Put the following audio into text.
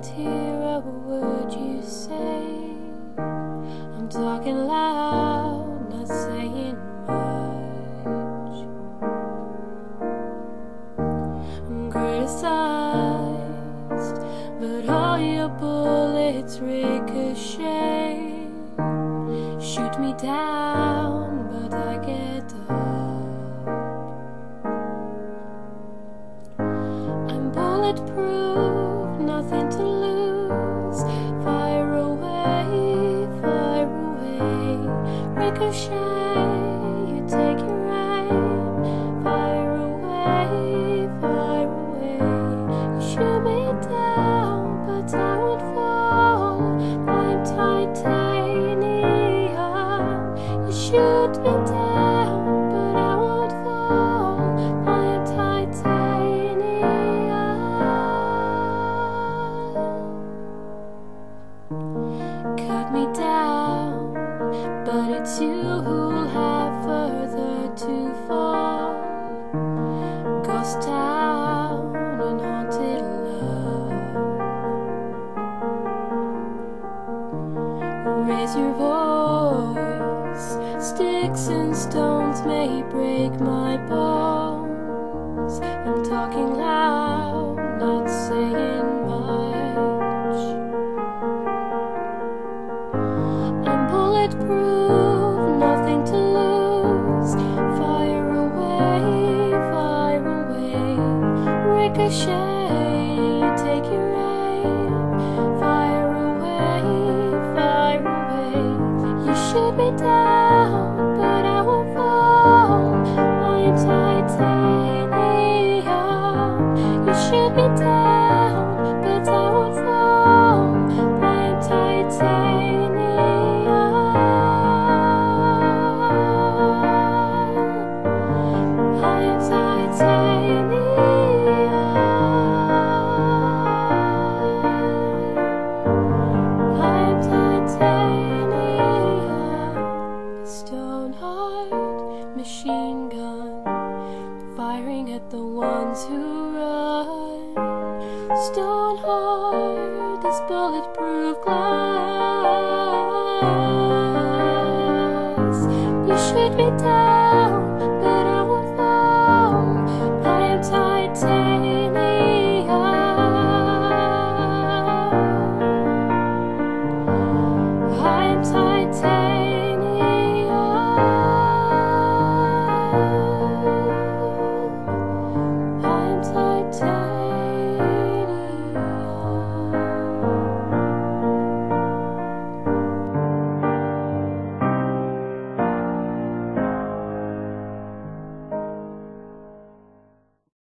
can't hear a word you say. I'm talking loud, not saying much. I'm criticized, but all your bullets ricochet. Shoot me down, but I get up. I'm bulletproof, nothing to lose. Fire away, ricochet, you take your aim. Fire away, you shoot me down, but I won't fall. I'm titanium. Shoot me down, but I won't fall. I am titanium. Cut me down, but it's you who'll have further to fall. Ghost town and haunted love. Raise your voice. Sticks and stones may break my bones. I'm talking loud, not saying much. I'm bulletproof, nothing to lose. Fire away, ricochet, you take your aim. Fire away, you shoot me down. Titanium, you shoot me down, but I won't fall. I am titanium. I am titanium. I am titanium. Stone heart, machine gun, firing at the ones who run. Stone heart is bulletproof glass. You shoot me down.